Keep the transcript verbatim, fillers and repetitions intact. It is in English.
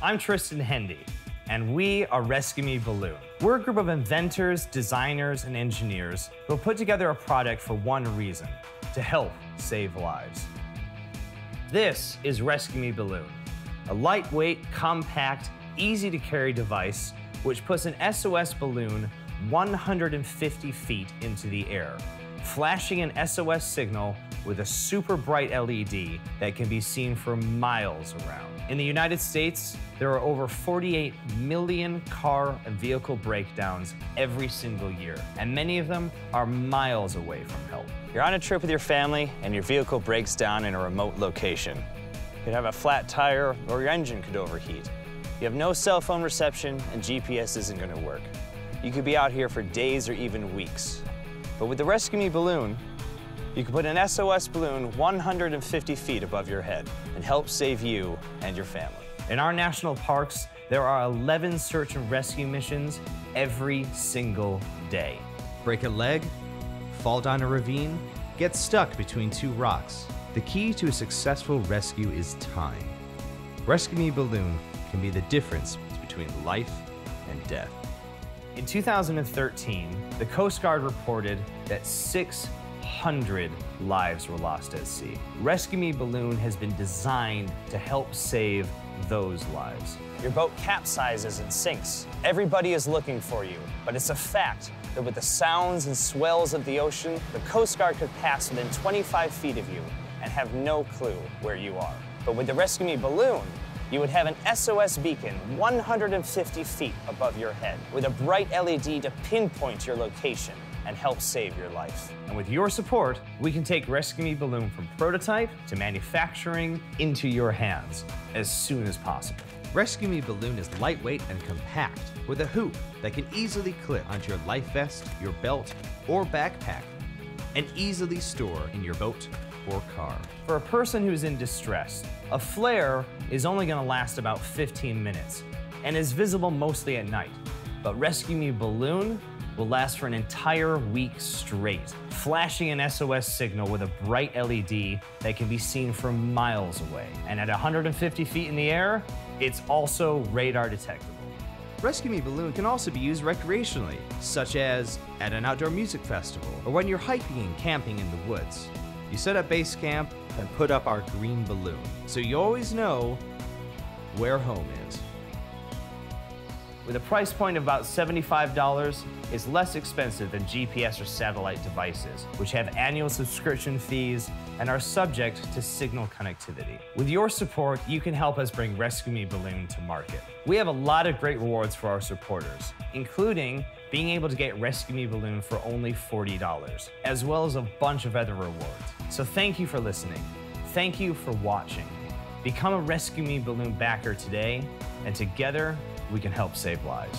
I'm Tristan Hendy, and we are Rescue Me Balloon. We're a group of inventors, designers, and engineers who have put together a product for one reason: to help save lives. This is Rescue Me Balloon, a lightweight, compact, easy-to-carry device which puts an S O S balloon one hundred fifty feet into the air, flashing an S O S signal with a super bright L E D that can be seen for miles around. In the United States, there are over forty-eight million car and vehicle breakdowns every single year, and many of them are miles away from help. You're on a trip with your family and your vehicle breaks down in a remote location. You could have a flat tire or your engine could overheat. You have no cell phone reception and G P S isn't gonna work. You could be out here for days or even weeks. But with the Rescue Me Balloon, you can put an S O S balloon one hundred fifty feet above your head and help save you and your family. In our national parks, there are eleven search and rescue missions every single day. Break a leg, fall down a ravine, get stuck between two rocks. The key to a successful rescue is time. Rescue Me Balloon can be the difference between life and death. In two thousand thirteen, the Coast Guard reported that six hundred lives were lost at sea. Rescue Me Balloon has been designed to help save those lives. Your boat capsizes and sinks. Everybody is looking for you, but it's a fact that with the sounds and swells of the ocean, the Coast Guard could pass within twenty-five feet of you and have no clue where you are. But with the Rescue Me Balloon, you would have an S O S beacon one hundred fifty feet above your head with a bright L E D to pinpoint your location and help save your life. And with your support, we can take Rescue Me Balloon from prototype to manufacturing into your hands as soon as possible. Rescue Me Balloon is lightweight and compact with a hoop that can easily clip onto your life vest, your belt, or backpack and easily store in your boat or car. For a person who's in distress, a flare is only gonna last about fifteen minutes and is visible mostly at night. But Rescue Me Balloon will last for an entire week straight, flashing an S O S signal with a bright L E D that can be seen from miles away. And at one hundred fifty feet in the air, it's also radar detectable. Rescue Me Balloon can also be used recreationally, such as at an outdoor music festival or when you're hiking and camping in the woods. You set up base camp and put up our green balloon, so you always know where home is. With a price point of about seventy-five dollars, it's less expensive than G P S or satellite devices, which have annual subscription fees and are subject to signal connectivity. With your support, you can help us bring Rescue Me Balloon to market. We have a lot of great rewards for our supporters, including being able to get Rescue Me Balloon for only forty dollars, as well as a bunch of other rewards. So thank you for listening. Thank you for watching. Become a Rescue Me Balloon backer today, and together we can help save lives.